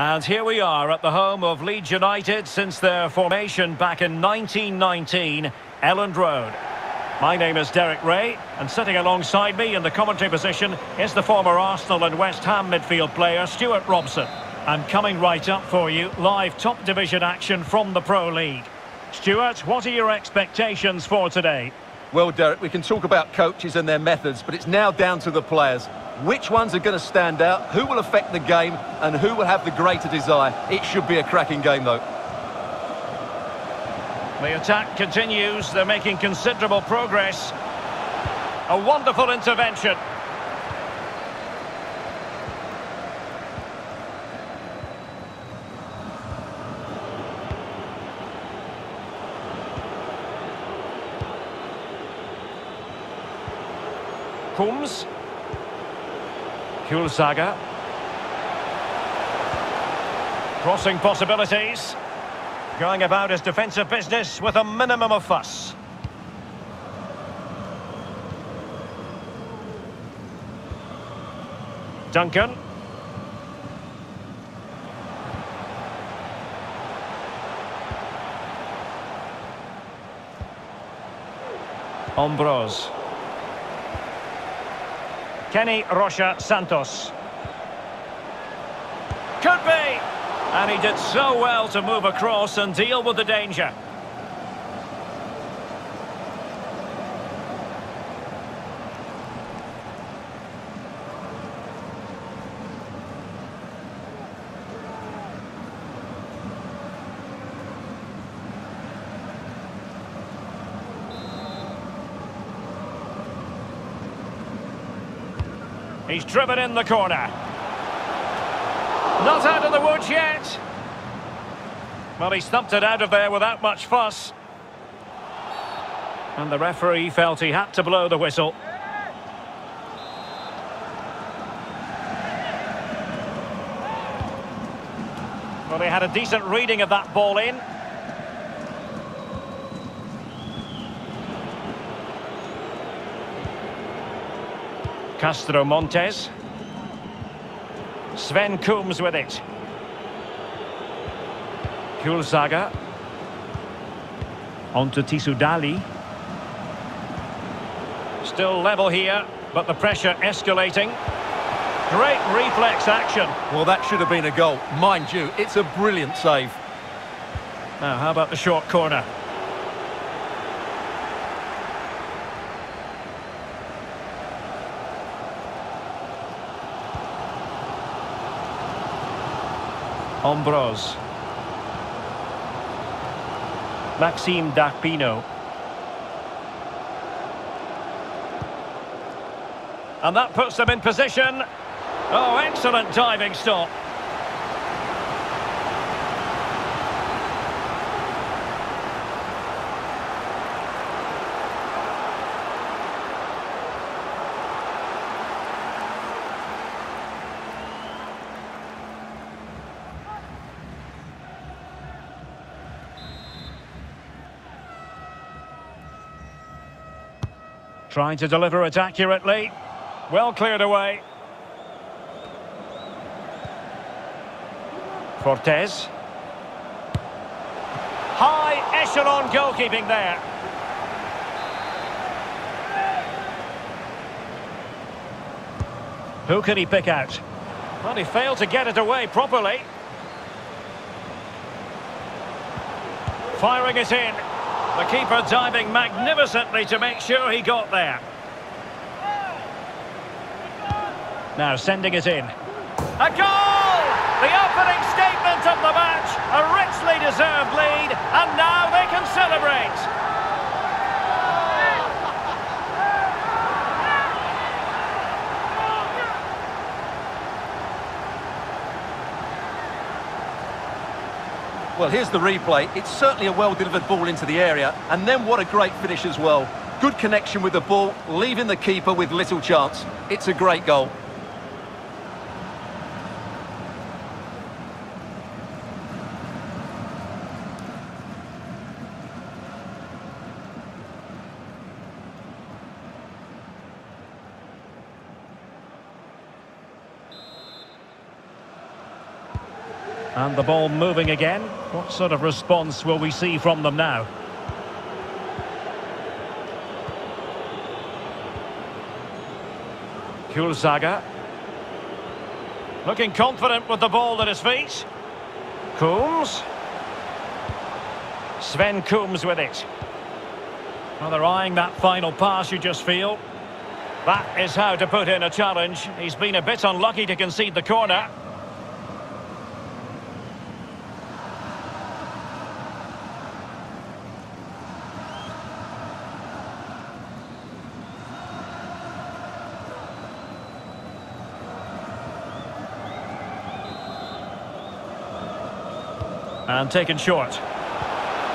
And here we are at the home of Leeds United since their formation back in 1919, Elland Road. My name is Derek Ray, and sitting alongside me in the commentary position is the former Arsenal and West Ham midfield player Stuart Robson. And coming right up for you, live top division action from the Pro League. Stuart, what are your expectations for today? Well, Derek, we can talk about coaches and their methods, but it's now down to the players. Which ones are going to stand out, who will affect the game, and who will have the greater desire? It should be a cracking game, though. The attack continues. They're making considerable progress. A wonderful intervention. Kums. Hjulsager. Crossing possibilities. Going about his defensive business with a minimum of fuss. Duncan. Ambrose. Kenny Rocha Santos. Could be! And he did so well to move across and deal with the danger. He's driven in the corner. Not out of the woods yet. Well, he stumped it out of there without much fuss. And the referee felt he had to blow the whistle. Well, they had a decent reading of that ball in. Castro Montes. Sven Kums with it. Hjulsager. On to Tissoudali. Still level here, but the pressure escalating. Great reflex action. Well, that should have been a goal. Mind you, it's a brilliant save. Now, how about the short corner? Ambrose. Maxime D'Arpino. And that puts them in position. Oh, excellent diving stop. Trying to deliver it accurately. Well cleared away. Cortez. High echelon goalkeeping there. Who can he pick out? Well, he failed to get it away properly. Firing it in. The keeper diving magnificently to make sure he got there. Now sending it in. A goal! The opening statement of the match. A richly deserved lead, and now they can celebrate. Well, here's the replay. It's certainly a well-delivered ball into the area, and then what a great finish as well. Good connection with the ball, leaving the keeper with little chance. It's a great goal. And the ball moving again. What sort of response will we see from them now? Hjulsager. Looking confident with the ball at his feet. Kums. Sven Kums with it. Well, they're eyeing that final pass, you just feel. That is how to put in a challenge. He's been a bit unlucky to concede the corner. And taken short.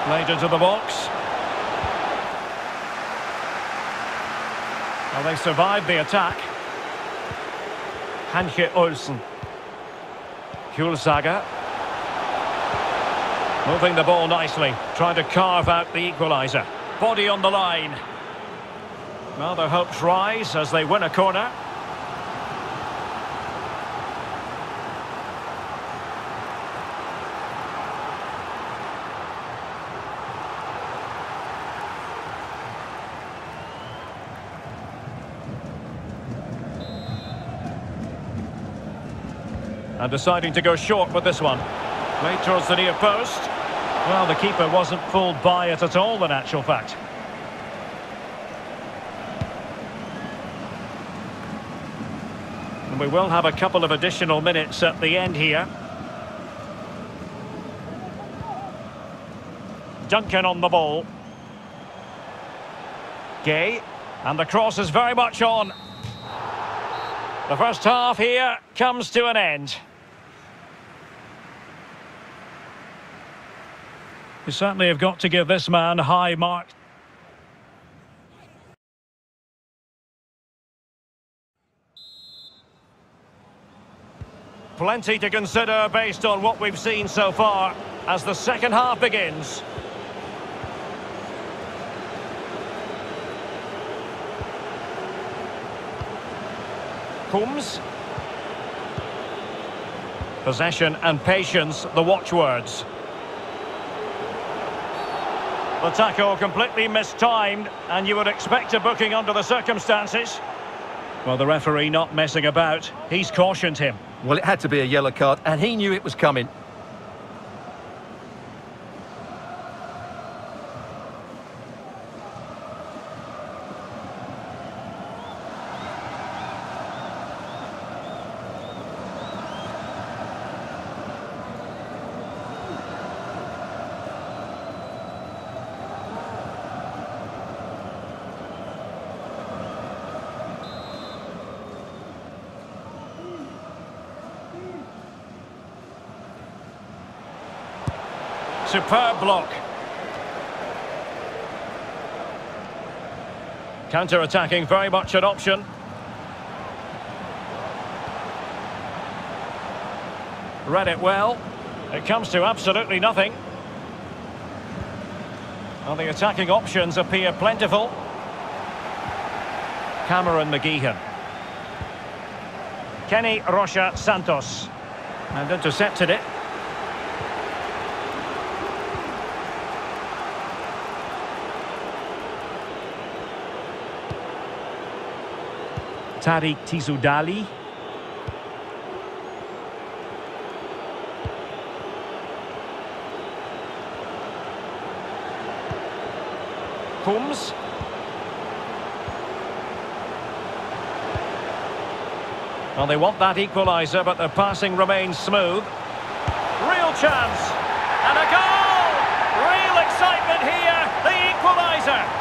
Laid into the box. Well, they survived the attack. Hanke Olsen. Hjulsager. Moving the ball nicely. Trying to carve out the equaliser. Body on the line. Well, their hopes rise as they win a corner. And deciding to go short with this one. Right towards the near post. Well, the keeper wasn't fooled by it at all, in actual fact. And we will have a couple of additional minutes at the end here. Duncan on the ball. Gay. And the cross is very much on. The first half here comes to an end. You certainly have got to give this man high marks. Plenty to consider based on what we've seen so far as the second half begins. Kums. Possession and patience, the watchwords. The tackle completely mistimed, and you would expect a booking under the circumstances. Well, the referee not messing about. He's cautioned him. Well, it had to be a yellow card, and he knew it was coming. Superb block. Counter-attacking, very much an option. Read it well. It comes to absolutely nothing. And the attacking options appear plentiful. Cameron McGeehan. Kenny Rocha Santos. And intercepted it. Tarik Tissoudali. Kums. Well, they want that equaliser, but the passing remains smooth. Real chance. And a goal! Real excitement here. The equaliser.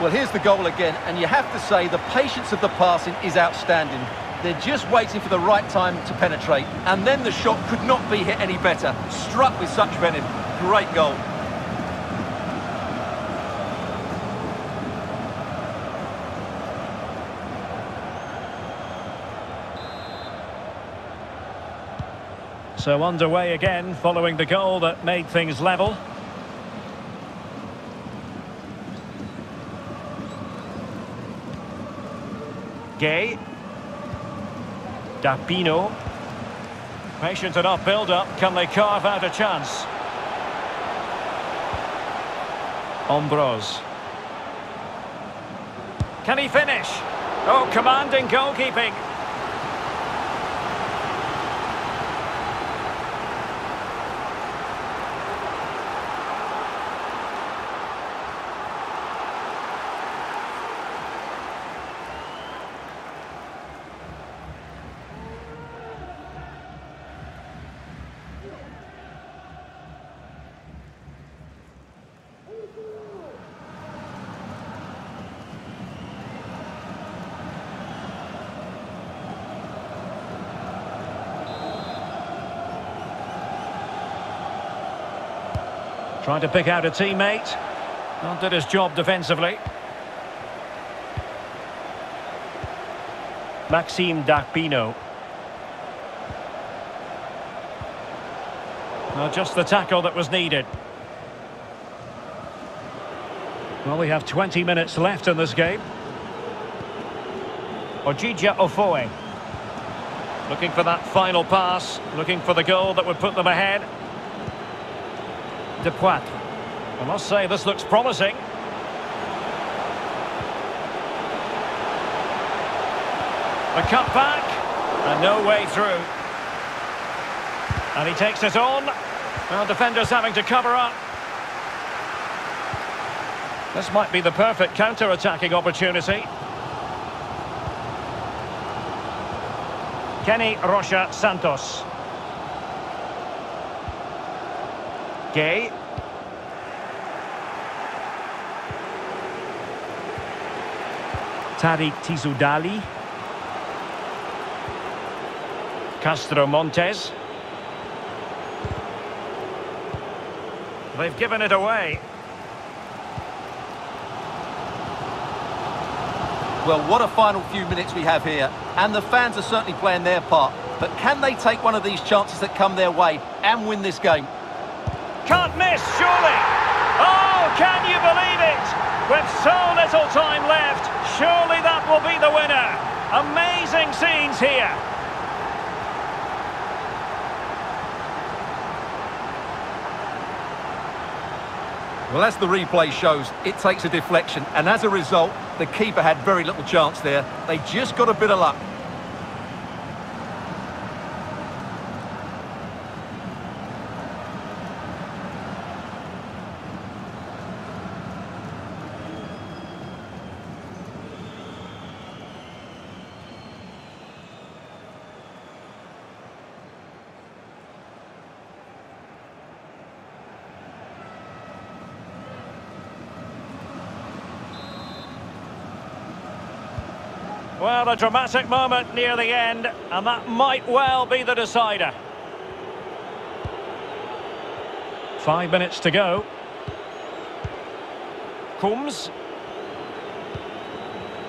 Well, here's the goal again, and you have to say the patience of the passing is outstanding. They're just waiting for the right time to penetrate, and then the shot could not be hit any better. Struck with such venom. Great goal. So underway again following the goal that made things level. Gay. D'Arpino. Patient enough build-up. Can they carve out a chance? Ambrose. Can he finish? Oh, commanding goalkeeping. Trying to pick out a teammate. Not did his job defensively. Maxime D'Arpino. Well, just the tackle that was needed. Well, we have 20 minutes left in this game. Ogidja Ofoe. Looking for that final pass. Looking for the goal that would put them ahead. De Poitre. I must say, this looks promising. A cut back, and no way through. And he takes it on. Well, defenders having to cover up. This might be the perfect counter-attacking opportunity. Kenny Rocha Santos. Gay. Tarik Tissoudali. Castro Montes. They've given it away. Well, what a final few minutes we have here. And the fans are certainly playing their part. But can they take one of these chances that come their way and win this game? Can't miss, surely. Oh, can you believe it? With so little time left, surely that will be the winner. Amazing scenes here. Well, as the replay shows, it takes a deflection, and as a result, the keeper had very little chance there. They just got a bit of luck. Well, a dramatic moment near the end, and that might well be the decider. 5 minutes to go. Kums.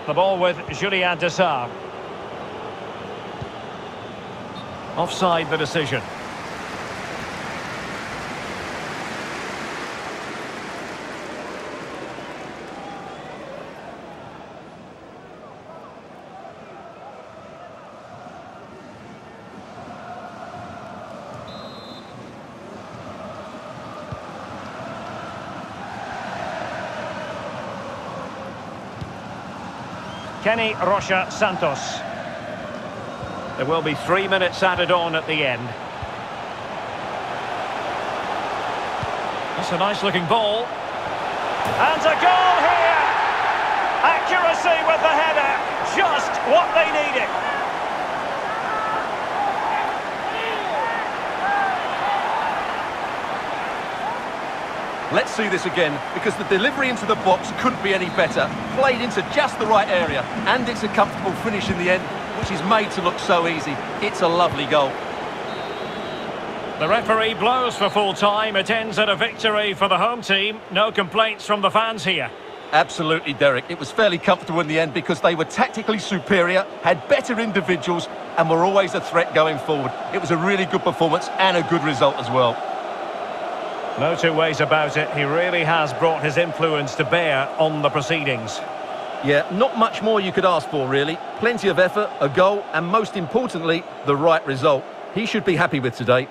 The ball with Julien Dessart. Offside the decision. Kenny Rocha Santos. There will be 3 minutes added on at the end. That's a nice looking ball. And a goal here! Accuracy with the header. Just what they needed. Let's see this again, because the delivery into the box couldn't be any better. Played into just the right area, and it's a comfortable finish in the end, which is made to look so easy. It's a lovely goal. The referee blows for full time. It ends at a victory for the home team. No complaints from the fans here. Absolutely, Derek. It was fairly comfortable in the end because they were tactically superior, had better individuals, and were always a threat going forward. It was a really good performance and a good result as well. No two ways about it, he really has brought his influence to bear on the proceedings. Yeah, not much more you could ask for, really. Plenty of effort, a goal, and most importantly, the right result. He should be happy with today.